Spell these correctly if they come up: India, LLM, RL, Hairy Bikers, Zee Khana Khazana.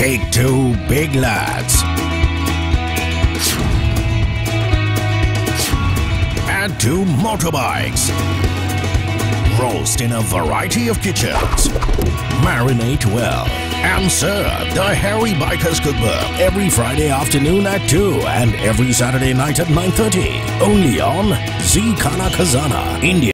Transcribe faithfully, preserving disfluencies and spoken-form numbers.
Take two big lads. And two motorbikes. Roast in a variety of kitchens. Marinate well. And serve the Hairy Bikers cookbook every Friday afternoon at two and every Saturday night at nine thirty. Only on Zee Khana Khazana, India.